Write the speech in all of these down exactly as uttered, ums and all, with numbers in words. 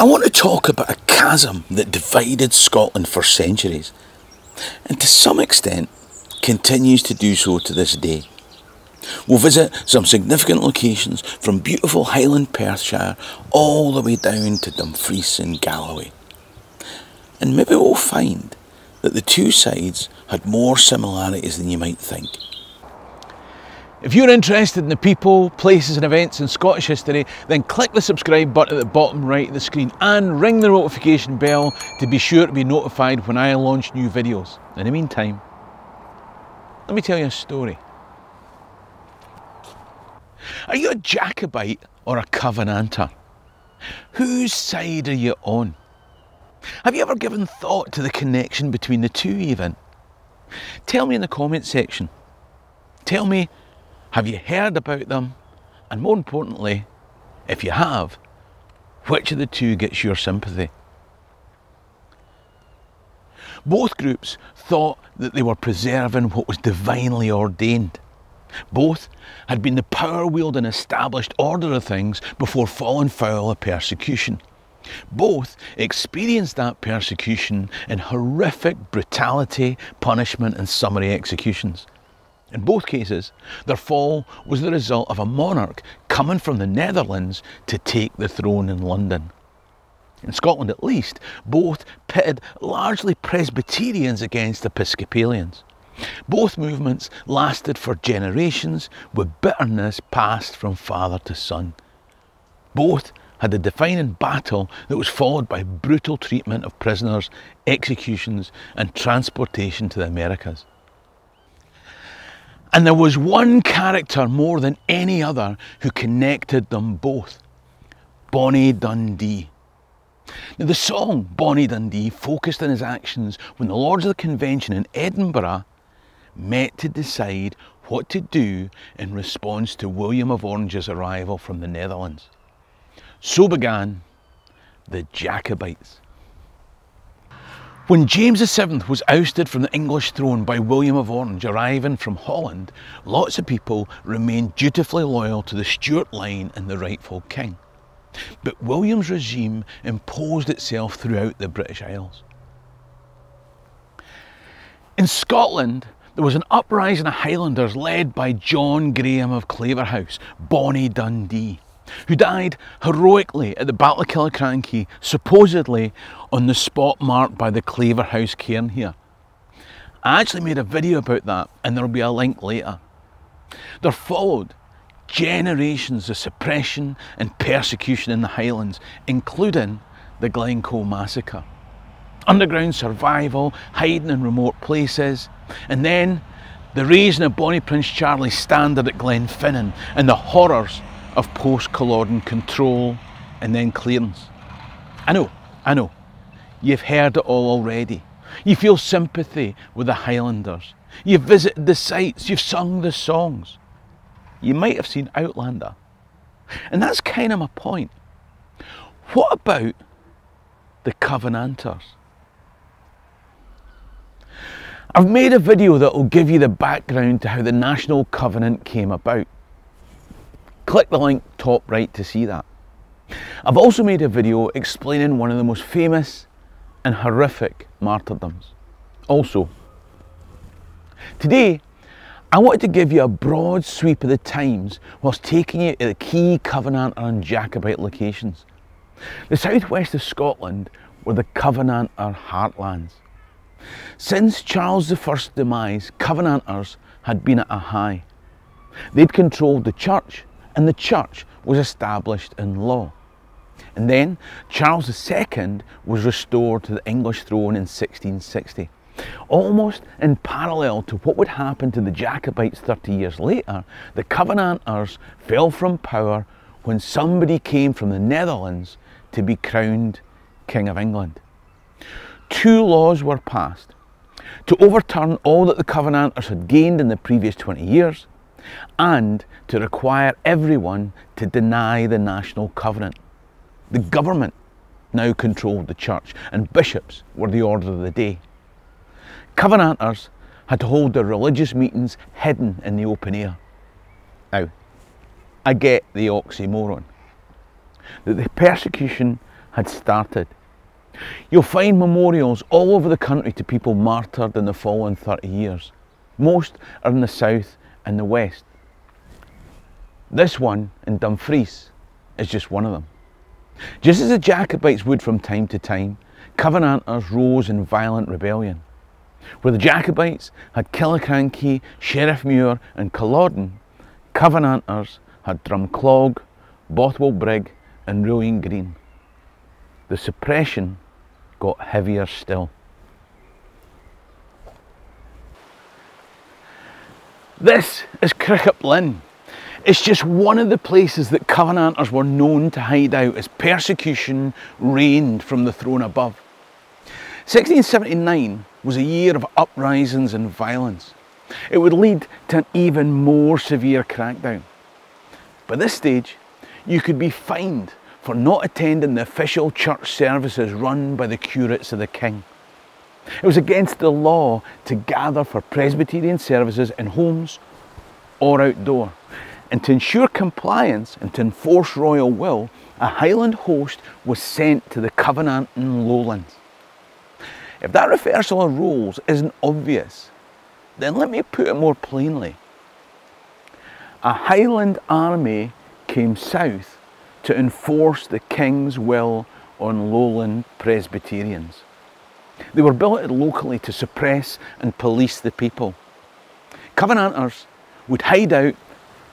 I want to talk about a chasm that divided Scotland for centuries, and to some extent continues to do so to this day. We'll visit some significant locations from beautiful Highland Perthshire all the way down to Dumfries and Galloway. And maybe we'll find that the two sides had more similarities than you might think. If you're interested in the people, places and events in Scottish history, then click the subscribe button at the bottom right of the screen and ring the notification bell to be sure to be notified when I launch new videos. In the meantime, let me tell you a story. Are you a Jacobite or a Covenanter? Whose side are you on? Have you ever given thought to the connection between the two even? Tell me in the comment section. Tell me, have you heard about them? And more importantly, if you have, which of the two gets your sympathy? Both groups thought that they were preserving what was divinely ordained. Both had been the power-wielding established order of things before falling foul of persecution. Both experienced that persecution in horrific brutality, punishment and summary executions. In both cases, their fall was the result of a monarch coming from the Netherlands to take the throne in London. In Scotland at least, both pitted largely Presbyterians against Episcopalians. Both movements lasted for generations, with bitterness passed from father to son. Both had a defining battle that was followed by brutal treatment of prisoners, executions and transportation to the Americas. And there was one character more than any other who connected them both: Bonnie Dundee. Now, the song Bonnie Dundee focused on his actions when the Lords of the Convention in Edinburgh met to decide what to do in response to William of Orange's arrival from the Netherlands. So began the Jacobites. When James the seventh was ousted from the English throne by William of Orange arriving from Holland, lots of people remained dutifully loyal to the Stuart line and the rightful king. But William's regime imposed itself throughout the British Isles. In Scotland, there was an uprising of Highlanders led by John Graham of Claverhouse, Bonnie Dundee, who died heroically at the Battle of Killicrankie, supposedly on the spot marked by the Claverhouse Cairn here. I actually made a video about that, and there will be a link later. There followed generations of suppression and persecution in the Highlands, including the Glencoe Massacre. Underground survival, hiding in remote places, and then the raising of Bonnie Prince Charlie's standard at Glenfinnan and the horrors of post-Culloden control and then clearance. I know, I know, you've heard it all already. You feel sympathy with the Highlanders. You've visited the sites, you've sung the songs. You might have seen Outlander. And that's kind of my point. What about the Covenanters? I've made a video that will give you the background to how the National Covenant came about. Click the link top right to see that. I've also made a video explaining one of the most famous and horrific martyrdoms. Also, today I wanted to give you a broad sweep of the times whilst taking you to the key Covenanter and Jacobite locations. The southwest of Scotland were the Covenanter heartlands. Since Charles the first's demise, Covenanters had been at a high. They'd controlled the church, and the church was established in law. And then Charles the second was restored to the English throne in sixteen sixty, almost in parallel to what would happen to the Jacobites thirty years later. The Covenanters fell from power when somebody came from the Netherlands to be crowned King of England. Two laws were passed to overturn all that the Covenanters had gained in the previous twenty years, and to require everyone to deny the National Covenant. The government now controlled the church, and bishops were the order of the day. Covenanters had to hold their religious meetings hidden in the open air. Now, I get the oxymoron that the persecution had started. You'll find memorials all over the country to people martyred in the following thirty years. Most are in the south and the west. This one in Dumfries is just one of them. Just as the Jacobites would from time to time, Covenanters rose in violent rebellion. Where the Jacobites had Killicrankie, Sheriff Muir and Culloden, Covenanters had Drumclog, Bothwell Brig and Rullion Green. The suppression got heavier still. This is Crickup Linn. It's just one of the places that Covenanters were known to hide out as persecution reigned from the throne above. sixteen seventy-nine was a year of uprisings and violence. It would lead to an even more severe crackdown. By this stage, you could be fined for not attending the official church services run by the curates of the king. It was against the law to gather for Presbyterian services in homes or outdoor. And to ensure compliance and to enforce royal will, a Highland host was sent to the Covenanting lowlands. If that reversal of roles isn't obvious, then let me put it more plainly. A Highland army came south to enforce the king's will on lowland Presbyterians. They were billeted locally to suppress and police the people. Covenanters would hide out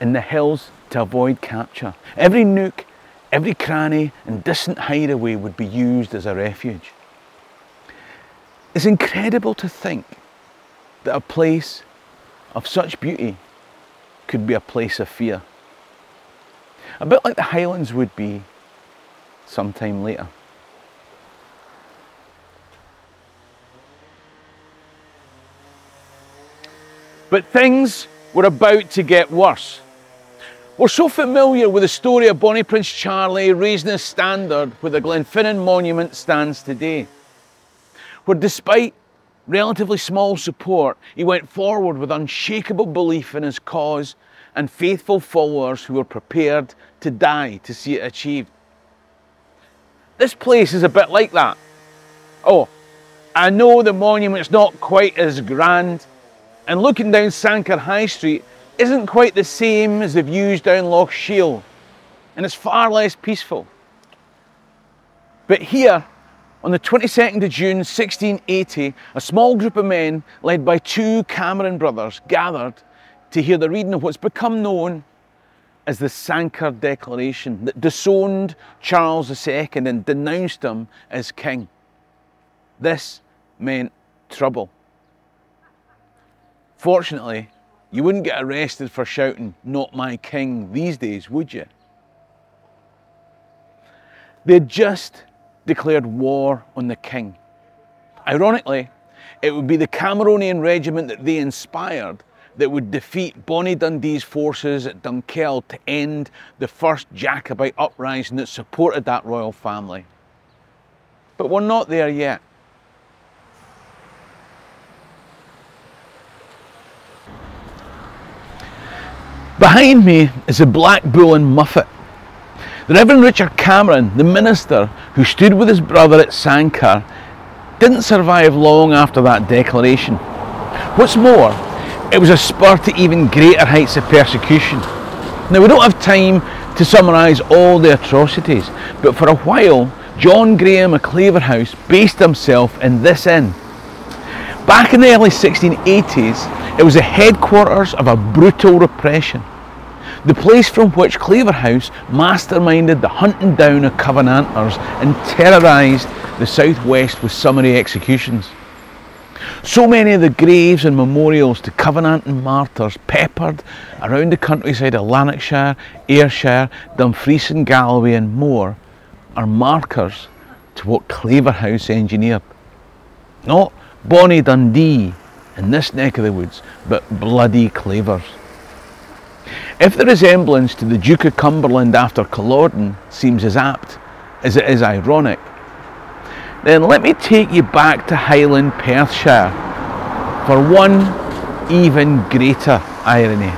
in the hills to avoid capture. Every nook, every cranny and distant hideaway would be used as a refuge. It's incredible to think that a place of such beauty could be a place of fear. A bit like the Highlands would be sometime later. But things were about to get worse. We're so familiar with the story of Bonnie Prince Charlie raising his standard where the Glenfinnan monument stands today, where despite relatively small support, he went forward with unshakable belief in his cause and faithful followers who were prepared to die to see it achieved. This place is a bit like that. Oh, I know the monument's not quite as grand, and looking down Sanquhar High Street isn't quite the same as the views down Loch Shiel, and it's far less peaceful. But here, on the twenty-second of June sixteen eighty, a small group of men led by two Cameron brothers gathered to hear the reading of what's become known as the Sanquhar Declaration that disowned Charles the Second and denounced him as king. This meant trouble. Fortunately, you wouldn't get arrested for shouting, "Not my king," these days, would you? They had just declared war on the king. Ironically, it would be the Cameronian regiment that they inspired that would defeat Bonnie Dundee's forces at Dunkeld to end the first Jacobite uprising that supported that royal family. But we're not there yet. Behind me is the Black Bull and Muffet. The Reverend Richard Cameron, the minister who stood with his brother at Sanquhar, didn't survive long after that declaration. What's more, it was a spur to even greater heights of persecution. Now, we don't have time to summarise all the atrocities, but for a while, John Graham of Claverhouse based himself in this inn. Back in the early sixteen eighties, it was the headquarters of a brutal repression, the place from which Claverhouse masterminded the hunting down of Covenanters and terrorised the southwest with summary executions. So many of the graves and memorials to Covenanting martyrs peppered around the countryside of Lanarkshire, Ayrshire, Dumfries and Galloway and more are markers to what Claverhouse engineered. Not Bonnie Dundee in this neck of the woods, but bloody Clavers. If the resemblance to the Duke of Cumberland after Culloden seems as apt as it is ironic, then let me take you back to Highland Perthshire for one even greater irony.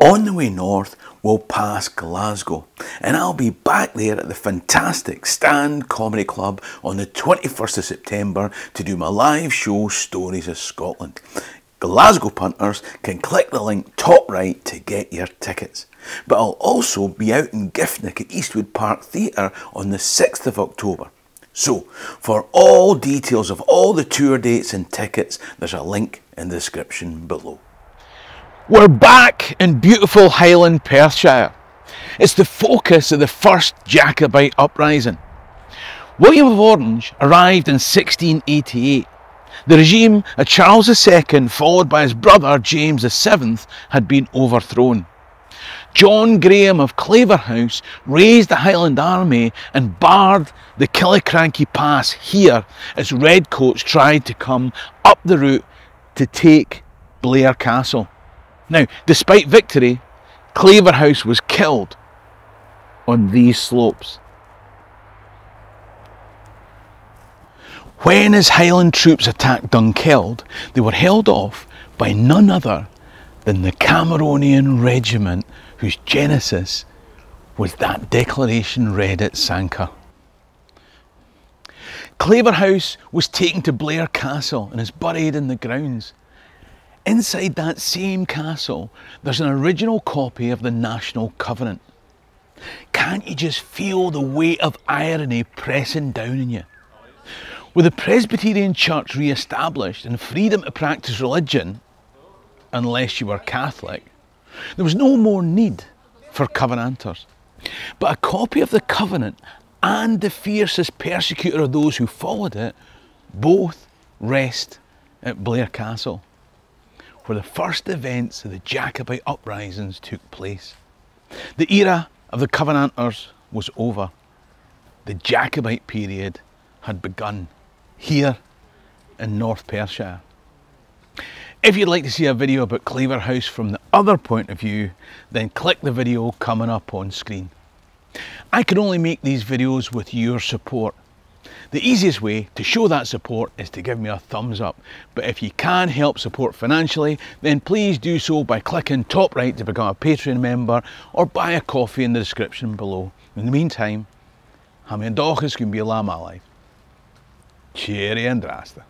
On the way north, will pass Glasgow, and I'll be back there at the fantastic Stand Comedy Club on the twenty-first of September to do my live show Stories of Scotland. Glasgow punters can click the link top right to get your tickets. But I'll also be out in Giffnock at Eastwood Park Theatre on the sixth of October. So, for all details of all the tour dates and tickets, there's a link in the description below. We're back in beautiful Highland Perthshire. It's the focus of the first Jacobite uprising. William of Orange arrived in sixteen eighty-eight. The regime of Charles the Second, followed by his brother James the Seventh, had been overthrown. John Graham of Claverhouse raised the Highland Army and barred the Killicrankie Pass here as redcoats tried to come up the route to take Blair Castle. Now, despite victory, Claverhouse was killed on these slopes. When his Highland troops attacked Dunkeld, they were held off by none other than the Cameronian regiment whose genesis was that declaration read at Sanquhar. Claverhouse was taken to Blair Castle and is buried in the grounds. Inside that same castle, there's an original copy of the National Covenant. Can't you just feel the weight of irony pressing down on you? With the Presbyterian Church re-established and freedom to practice religion, unless you were Catholic, there was no more need for Covenanters. But a copy of the Covenant and the fiercest persecutor of those who followed it both rest at Blair Castle, where the first events of the Jacobite uprisings took place. The era of the Covenanters was over. The Jacobite period had begun here in North Perthshire. If you'd like to see a video about Claverhouse from the other point of view, then click the video coming up on screen. I can only make these videos with your support. The easiest way to show that support is to give me a thumbs up, but if you can help support financially, then please do so by clicking top right to become a Patreon member or buy a coffee in the description below. In the meantime, I'm your dog, it's going to be a lamb alive. Cheerio and drasta.